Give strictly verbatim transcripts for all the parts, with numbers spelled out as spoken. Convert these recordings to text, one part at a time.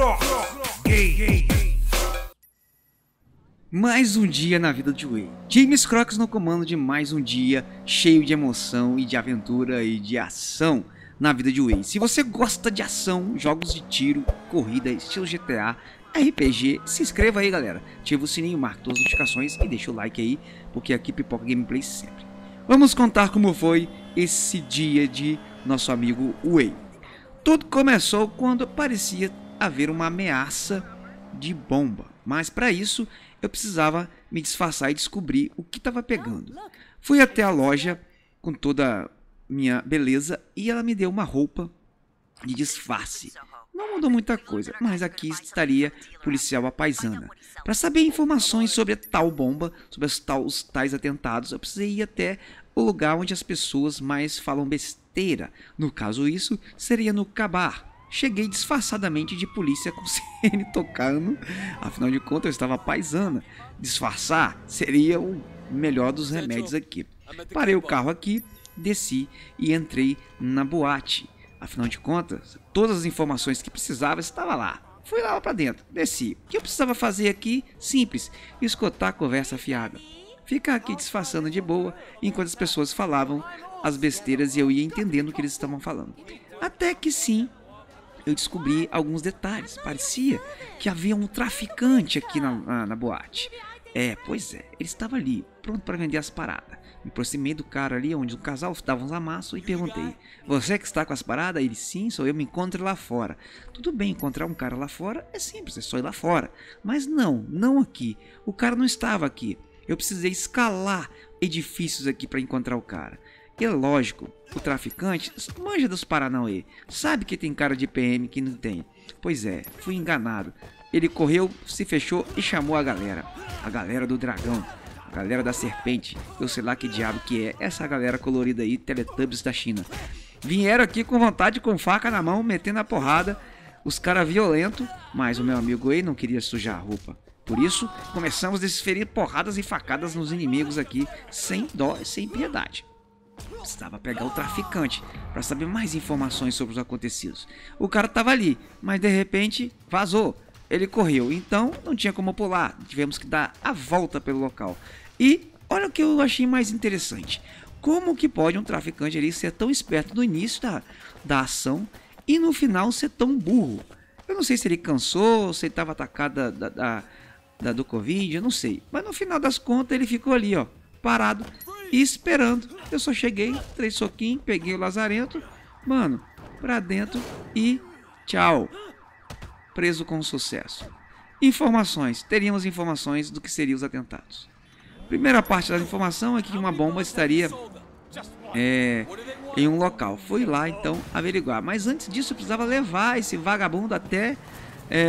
Crocs Games. Mais um dia na vida de Wei. James Crocs no comando de mais um dia cheio de emoção e de aventura e de ação na vida de Wei. Se você gosta de ação, jogos de tiro, corrida, estilo G T A, R P G, se inscreva aí, galera. Ativa o sininho, marca todas as notificações e deixa o like aí, porque aqui pipoca gameplay sempre. Vamos contar como foi esse dia de nosso amigo Wei. Tudo começou quando parecia haver uma ameaça de bomba, mas para isso eu precisava me disfarçar e descobrir o que estava pegando. Fui até a loja com toda minha beleza e ela me deu uma roupa de disfarce. Não mudou muita coisa, mas aqui estaria policial apaisana. Para saber informações sobre a tal bomba, sobre os, tal, os tais atentados, eu precisei ir até o lugar onde as pessoas mais falam besteira. No caso, isso seria no Cabar. Cheguei disfarçadamente de polícia com C N tocando. Afinal de contas, eu estava paisana. Disfarçar seria o melhor dos remédios aqui. Parei o carro aqui, desci e entrei na boate. Afinal de contas, todas as informações que precisava estava lá. Fui lá pra dentro, desci. O que eu precisava fazer aqui? Simples, escutar a conversa fiada. Ficar aqui disfarçando de boa, enquanto as pessoas falavam as besteiras e eu ia entendendo o que eles estavam falando. Até que sim, eu descobri alguns detalhes. Parecia que havia um traficante aqui na, na, na boate. É, pois é, ele estava ali, pronto para vender as paradas. Me aproximei do cara ali, onde o casal dava uns amassos, e perguntei: você que está com as paradas? Ele: sim, sou eu, me encontro lá fora. Tudo bem, encontrar um cara lá fora é simples, é só ir lá fora. Mas não, não aqui. O cara não estava aqui. Eu precisei escalar edifícios aqui para encontrar o cara. E é lógico, o traficante manja dos Paranauê, sabe que tem cara de P M que não tem. Pois é, fui enganado. Ele correu, se fechou e chamou a galera. A galera do dragão, a galera da serpente, eu sei lá que diabo que é, essa galera colorida aí, Teletubbies da China. Vieram aqui com vontade, com faca na mão, metendo a porrada, os caras violentos, mas o meu amigo aí não queria sujar a roupa. Por isso, começamos a desferir porradas e facadas nos inimigos aqui, sem dó e sem piedade. Precisava pegar o traficante para saber mais informações sobre os acontecidos. O cara estava ali, mas de repente vazou. Ele correu, então não tinha como pular, tivemos que dar a volta pelo local. E olha o que eu achei mais interessante. Como que pode um traficante ali ser tão esperto no início da, da ação e no final ser tão burro? Eu não sei se ele cansou, se ele estava atacado da, da, da, da, do Covid, eu não sei. Mas no final das contas ele ficou ali, ó, parado e esperando. Eu só cheguei, três soquinhos, peguei o lazarento, mano, pra dentro e tchau. Preso com sucesso. Informações. Teríamos informações do que seriam os atentados. Primeira parte da informação é que uma bomba estaria é, em um local. Fui lá então averiguar. Mas antes disso eu precisava levar esse vagabundo até é,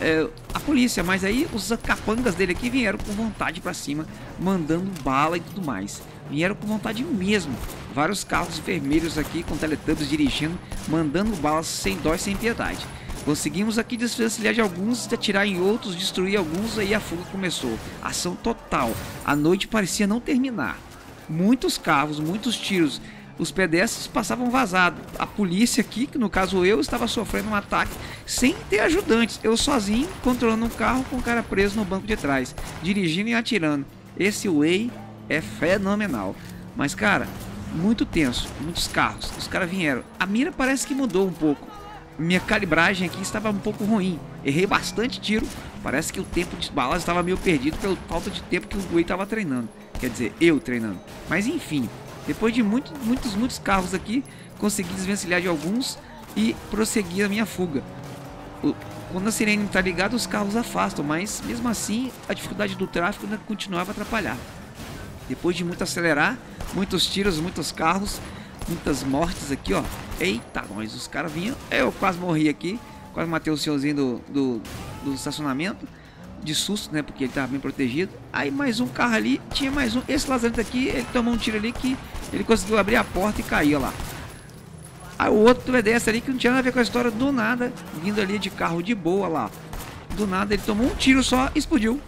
é, a polícia. Mas aí os capangas dele aqui vieram com vontade pra cima, mandando bala e tudo mais. Vieram com vontade mesmo. Vários carros vermelhos aqui com Teletubbies dirigindo, mandando balas sem dó e sem piedade. Conseguimos aqui desvencilhar de alguns, atirar em outros, destruir alguns, aí a fuga começou. Ação total. A noite parecia não terminar. Muitos carros, muitos tiros. Os pedestres passavam vazado. A polícia aqui, que no caso eu, estava sofrendo um ataque sem ter ajudantes. Eu sozinho, controlando um carro com o cara preso no banco de trás, dirigindo e atirando. Esse Wei é fenomenal. Mas cara, muito tenso, muitos carros. Os caras vieram. A mira parece que mudou um pouco. Minha calibragem aqui estava um pouco ruim. Errei bastante tiro. Parece que o tempo de balas estava meio perdido pela falta de tempo que o Wei estava treinando. Quer dizer, eu treinando. Mas enfim, depois de muito, muitos, muitos carros aqui, consegui desvencilhar de alguns e prosseguir a minha fuga. Quando a sirene está ligada, os carros afastam, mas mesmo assim a dificuldade do tráfego ainda continuava a atrapalhar. Depois de muito acelerar, muitos tiros, muitos carros, muitas mortes aqui, ó. Eita, nós, os caras vinham. Eu quase morri aqui. Quase matei o senhorzinho do, do, do estacionamento. De susto, né? Porque ele tava bem protegido. Aí mais um carro ali. Tinha mais um. Esse lazarento aqui, ele tomou um tiro ali que ele conseguiu abrir a porta e caiu lá. Aí o outro pedestre ali que não tinha nada a ver com a história. Do nada, vindo ali de carro de boa lá. Do nada, ele tomou um tiro só e explodiu.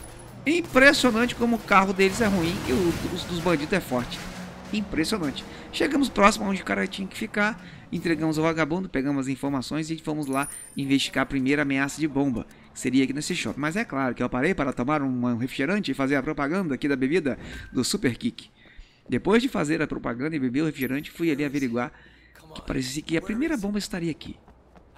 Impressionante como o carro deles é ruim e o dos, dos bandidos é forte. Impressionante. Chegamos próximo onde o cara tinha que ficar, entregamos o vagabundo, pegamos as informações e fomos lá investigar a primeira ameaça de bomba, que seria aqui nesse shopping. Mas é claro que eu parei para tomar um refrigerante e fazer a propaganda aqui da bebida do Super Kick. Depois de fazer a propaganda e beber o refrigerante, fui ali averiguar que parecia que a primeira bomba estaria aqui,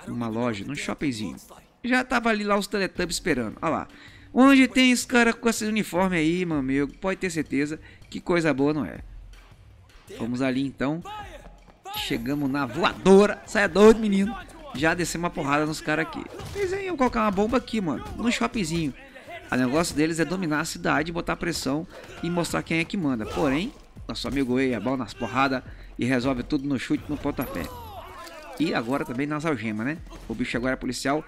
numa loja, num shoppingzinho. Já tava ali lá os Teletubbies esperando, olha lá. Onde tem esse cara com esse uniforme aí, meu amigo, pode ter certeza que coisa boa não é. Vamos ali então, chegamos na voadora, sai doido menino, já descemos uma porrada nos caras aqui. Eles iam colocar uma bomba aqui, mano, no shoppingzinho. O negócio deles é dominar a cidade, botar pressão e mostrar quem é que manda. Porém, nosso amigo Wei é bom nas porradas e resolve tudo no chute, no pontapé. E agora também nas algemas, né? O bicho agora é policial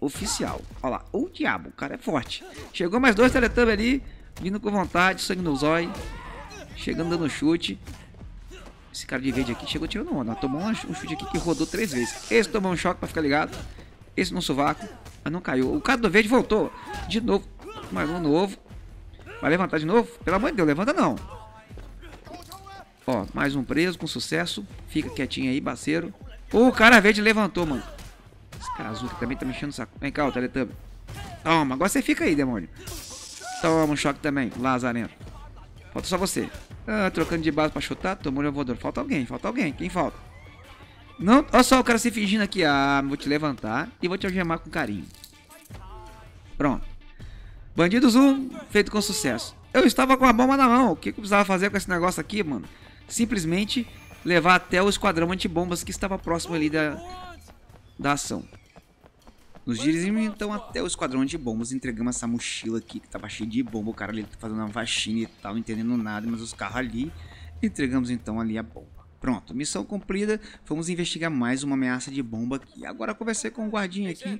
oficial. Olha lá, o diabo, o cara é forte. Chegou mais dois Teletubbies ali, vindo com vontade, sangue no zóio. Chegando dando chute. Esse cara de verde aqui chegou tirando onda. Tomou um chute aqui que rodou três vezes. Esse tomou um choque pra ficar ligado. Esse no sovaco, mas não caiu. O cara do verde voltou. De novo. Mais um novo. Vai levantar de novo? Pelo amor de Deus, levanta não. Ó, mais um preso com sucesso. Fica quietinho aí, parceiro. O cara verde levantou, mano. Esse cara azul que também tá mexendo o saco. Vem cá, o Teletubbies. Toma, agora você fica aí, demônio. Toma um choque também, lazarento. Falta só você. Ah, trocando de base pra chutar. Tomou o voador. Falta alguém, falta alguém. Quem falta? Não, olha só o cara se fingindo aqui. Ah, vou te levantar e vou te algemar com carinho. Pronto. Bandidos um, feito com sucesso. Eu estava com a bomba na mão. O que eu precisava fazer com esse negócio aqui, mano? Simplesmente levar até o esquadrão antibombas que estava próximo ali da, da ação. Nos dirigimos então até o esquadrão de bombas, entregamos essa mochila aqui que tava cheia de bomba, o cara ali fazendo uma faxina e tal, não entendendo nada, mas os carros ali, entregamos então ali a bomba. Pronto, missão cumprida, fomos investigar mais uma ameaça de bomba aqui. Agora conversei com um guardinha aqui,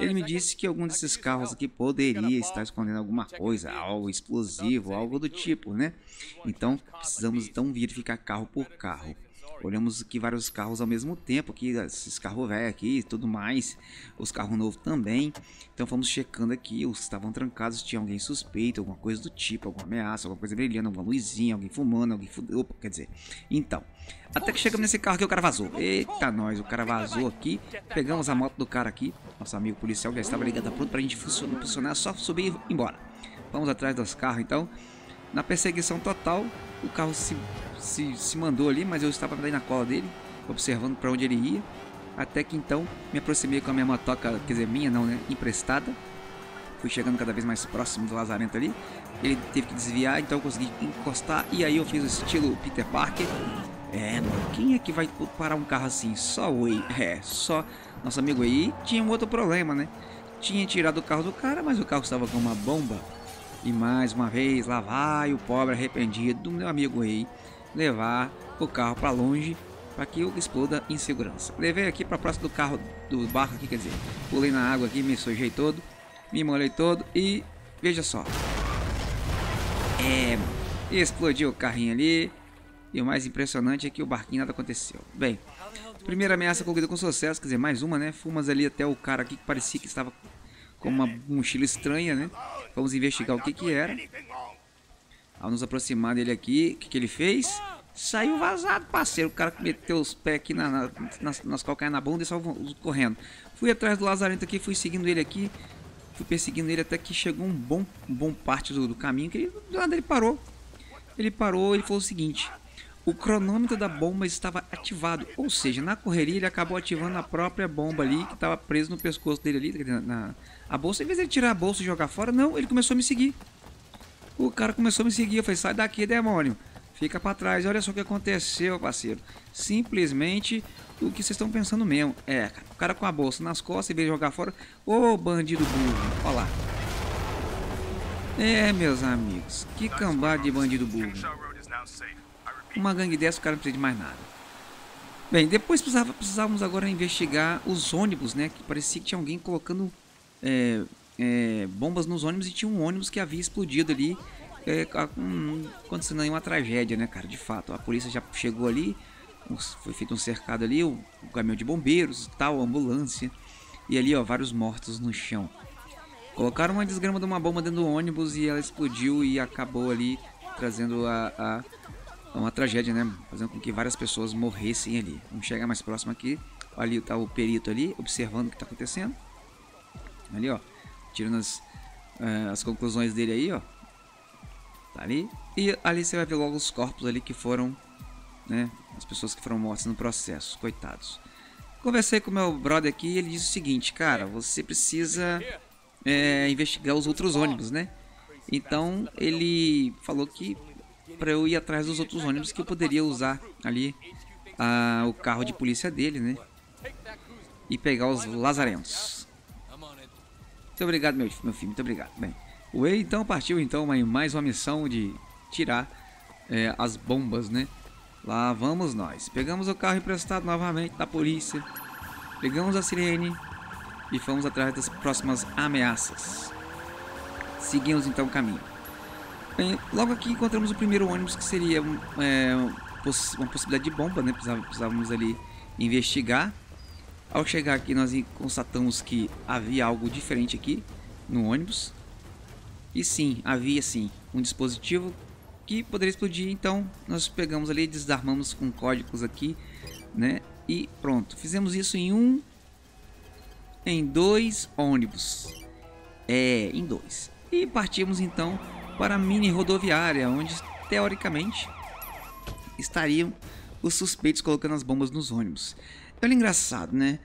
ele me disse que algum desses carros aqui poderia estar escondendo alguma coisa, algo explosivo, algo do tipo, né? Então precisamos então verificar carro por carro. Olhamos aqui vários carros ao mesmo tempo, aqui, esses carros velhos aqui e tudo mais, os carros novos também. Então fomos checando aqui, os que estavam trancados, tinha alguém suspeito, alguma coisa do tipo, alguma ameaça, alguma coisa brilhando, alguma luzinha, alguém fumando, alguém fudeu, opa, quer dizer. Então, até que chegamos nesse carro que o cara vazou. Eita nós, o cara vazou aqui, pegamos a moto do cara aqui, nosso amigo policial já estava ligado, pronto pra gente funcionar, funcionar só subir e ir embora. Vamos atrás dos carros então, na perseguição total, o carro se... Se, se mandou ali, mas eu estava daí na cola dele, observando para onde ele ia. Até que então me aproximei com a minha motoca, quer dizer, minha não, né? Emprestada. Fui chegando cada vez mais próximo do lazarento ali. Ele teve que desviar, então eu consegui encostar. E aí eu fiz o estilo Peter Parker. É, mano, quem é que vai parar um carro assim? Só o Wei. É, só nosso amigo aí. Tinha um outro problema, né? Tinha tirado o carro do cara, mas o carro estava com uma bomba. E mais uma vez, lá vai o pobre arrependido do meu amigo Wei levar o carro para longe para que eu exploda em segurança. Levei aqui para próximo do carro do barco aqui, quer dizer, pulei na água aqui, me sujei todo, me molhei todo e veja só. É, explodiu o carrinho ali. E o mais impressionante é que o barquinho nada aconteceu. Bem, primeira ameaça concluída com sucesso, quer dizer, mais uma, né? Fomos ali até o cara aqui que parecia que estava com uma mochila estranha, né? Vamos investigar o que que era. Ao nos aproximar dele aqui, o que, que ele fez? Saiu vazado, parceiro. O cara que meteu os pés aqui na, na, nas, nas calcanhas na bunda e saiu correndo. Fui atrás do lazarento aqui, fui seguindo ele aqui. Fui perseguindo ele até que chegou um bom, um bom parte do, do caminho. Que ele, do nada ele parou. Ele parou e falou o seguinte. O cronômetro da bomba estava ativado. Ou seja, na correria ele acabou ativando a própria bomba ali, que estava preso no pescoço dele ali. Na, na, a bolsa, em vez de ele tirar a bolsa e jogar fora, não, ele começou a me seguir. O cara começou a me seguir, eu falei, sai daqui demônio, fica pra trás, olha só o que aconteceu parceiro, simplesmente o que vocês estão pensando mesmo, é, o cara com a bolsa nas costas e veio jogar fora, ô bandido burro, olha lá, é meus amigos, que cambada de bandido burro, uma gangue dessa o cara não precisa de mais nada. Bem, depois precisava, precisávamos agora investigar os ônibus, né, que parecia que tinha alguém colocando, é... É, bombas nos ônibus e tinha um ônibus que havia explodido ali, é, um, acontecendo aí uma tragédia, né, cara? De fato, a polícia já chegou ali, foi feito um cercado ali, o, o caminhão de bombeiros, tal, a ambulância e ali, ó, vários mortos no chão. Colocaram uma desgrama de uma bomba dentro do ônibus e ela explodiu e acabou ali trazendo a, a uma tragédia, né? Fazendo com que várias pessoas morressem ali. Vamos chegar mais próximo aqui. Ali tá o perito ali, observando o que tá acontecendo. Ali, ó. Tirando as, uh, as conclusões dele aí, ó. Tá ali. E ali você vai ver logo os corpos ali que foram, né? As pessoas que foram mortas no processo. Coitados. Conversei com o meu brother aqui e ele disse o seguinte, cara, você precisa é, investigar os outros ônibus, né? Então ele falou que para eu ir atrás dos outros ônibus que eu poderia usar ali a, o carro de polícia dele, né? E pegar os lazarentos. Muito obrigado, meu, meu filho, muito obrigado. Bem, o Wei então partiu então em mais uma missão de tirar é, as bombas, né? Lá vamos nós. Pegamos o carro emprestado novamente da polícia. Pegamos a sirene e fomos atrás das próximas ameaças. Seguimos então o caminho. Bem, logo aqui encontramos o primeiro ônibus que seria é, uma possibilidade de bomba, né? Precisávamos ali investigar. Ao chegar aqui nós constatamos que havia algo diferente aqui no ônibus. E sim, havia sim um dispositivo que poderia explodir. Então nós pegamos ali, desarmamos com códigos aqui, né? E pronto, fizemos isso em um, em dois ônibus, é, em dois. E partimos então para a mini rodoviária, onde teoricamente estariam os suspeitos colocando as bombas nos ônibus. Olha, engraçado, né?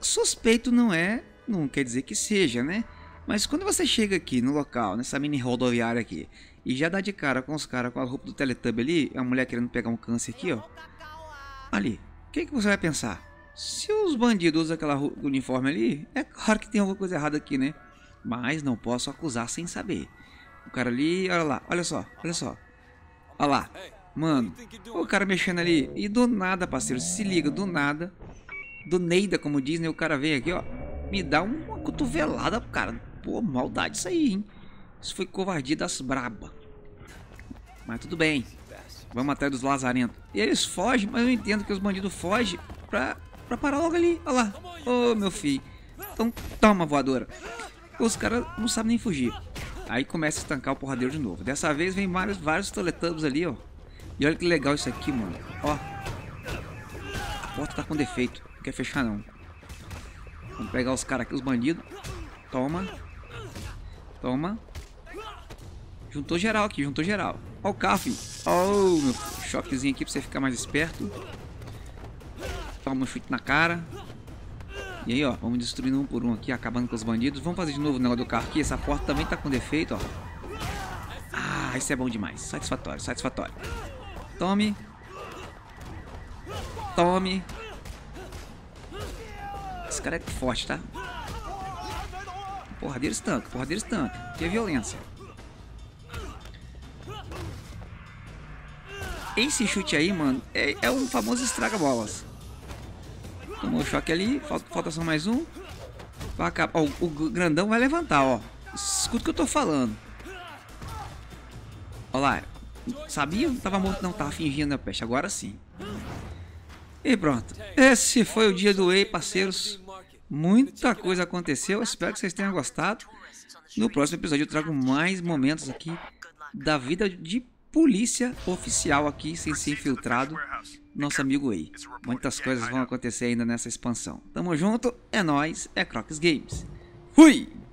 Suspeito não é, não quer dizer que seja, né? Mas quando você chega aqui no local, nessa mini rodoviária aqui, e já dá de cara com os caras com a roupa do Teletubby ali, a mulher querendo pegar um câncer aqui, ó. Ali, o que, que você vai pensar? Se os bandidos usam aquela uniforme ali, é claro que tem alguma coisa errada aqui, né? Mas não posso acusar sem saber. O cara ali, olha lá, olha só, olha só. Olha lá, mano, o cara mexendo ali. E do nada, parceiro, se liga, do nada. Do Neida, como diz, né? O cara vem aqui, ó, me dá uma cotovelada pro cara. Pô, maldade isso aí, hein? Isso foi covardia das braba. Mas tudo bem. Vamos atrás dos lazarentos. E eles fogem, mas eu entendo que os bandidos fogem pra, pra parar logo ali. Olha lá. Ô, oh, meu filho. Então toma, voadora. Os caras não sabem nem fugir. Aí começa a estancar o porradeiro de novo. Dessa vez vem vários, vários Teletubbies ali, ó. E olha que legal isso aqui, mano. Ó. A porta tá com defeito. Não quer fechar, não. Vamos pegar os caras aqui, os bandidos. Toma. Toma. Juntou geral aqui, juntou geral. Ó o carro, filho. Ó o meu choquezinho aqui pra você ficar mais esperto. Toma um chute na cara. E aí, ó, vamos destruindo um por um aqui, acabando com os bandidos. Vamos fazer de novo o negócio do carro aqui. Essa porta também tá com defeito, ó. Ah, isso é bom demais. Satisfatório, satisfatório. Tome. Tome. Esse cara é forte, tá? Porradeiro estanca, porradeiro estanca. Que é violência. Esse chute aí, mano, é, é um famoso estraga-bolas. Tomou choque ali, falta, falta só mais um. Vai acabar, ó, o, o grandão vai levantar, ó. Escuta o que eu tô falando. Olha lá, sabia? Não tava morto não, tava fingindo a peste, agora sim. E pronto, esse foi o dia do Wei, parceiros. Muita coisa aconteceu, espero que vocês tenham gostado. No próximo episódio eu trago mais momentos aqui da vida de polícia oficial aqui, sem ser infiltrado, nosso amigo Wei. Muitas coisas vão acontecer ainda nessa expansão. Tamo junto, é nóis, é Crocs Games. Fui!